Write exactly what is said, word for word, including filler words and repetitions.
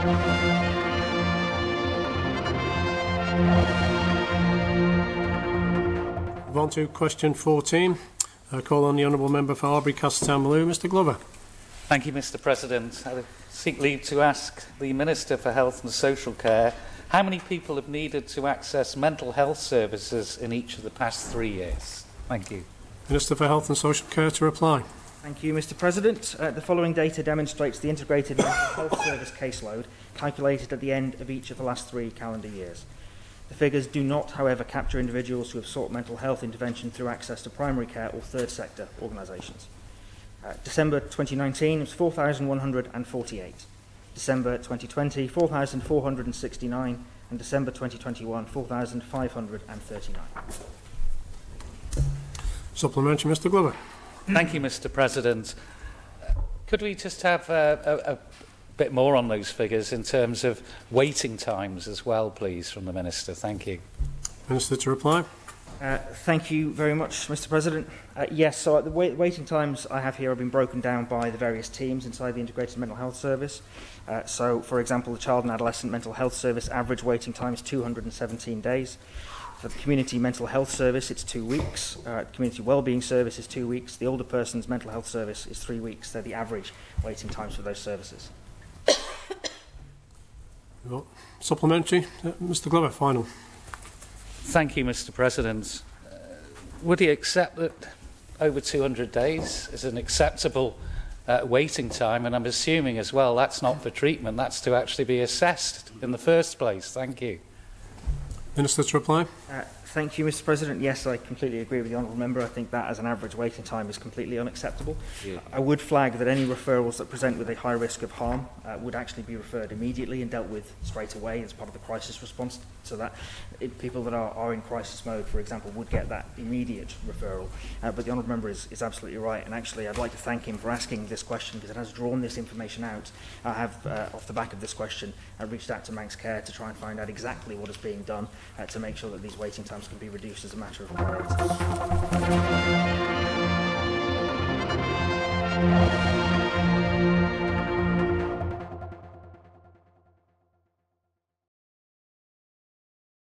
Move on to question fourteen. I call on the Honourable Member for Arbory, Castletown and Malew, Mr Glover. Thank you, Mr President. I seek leave to ask the Minister for Health and Social Care how many people have needed to access mental health services in each of the past three years. Thank you. Minister for Health and Social Care to reply. Thank you, Mr President. Uh, the following data demonstrates the Integrated Mental Health Service caseload calculated at the end of each of the last three calendar years. The figures do not, however, capture individuals who have sought mental health intervention through access to primary care or third sector organisations. Uh, December twenty nineteen was four thousand one hundred forty-eight, December twenty twenty four thousand four hundred sixty-nine and December twenty twenty-one four thousand five hundred thirty-nine. Supplementary, Mr Glover. Thank you, Mr President. Could we just have a, a, a bit more on those figures in terms of waiting times as well, please, from the Minister? Thank you. Minister to reply. Uh, thank you very much, Mr President. Uh, yes, so uh, the wait waiting times I have here have been broken down by the various teams inside the Integrated Mental Health Service. Uh, so, for example, the Child and Adolescent Mental Health Service average waiting time is two hundred seventeen days. For the Community Mental Health Service, it's two weeks. Uh, Community Wellbeing Service is two weeks. The Older Person's Mental Health Service is three weeks. They're the average waiting times for those services. Well, supplementary, uh, Mr Glover, final. Thank you, Mr President. Uh, would he accept that over two hundred days is an acceptable uh, waiting time? And I'm assuming as well that's not for treatment, that's to actually be assessed in the first place. Thank you. Minister to reply. Uh, thank you, Mr President. Yes, I completely agree with the Honourable Member. I think that as an average waiting time is completely unacceptable. Yeah. I would flag that any referrals that present with a high risk of harm uh, would actually be referred immediately and dealt with straight away as part of the crisis response, so that it, people that are, are in crisis mode, for example, would get that immediate referral. Uh, but the Honourable Member is, is absolutely right, and actually I'd like to thank him for asking this question because it has drawn this information out. I have, uh, off the back of this question, I reached out to Manx Care to try and find out exactly what is being done uh, to make sure that these waiting times can be reduced as a matter of priority.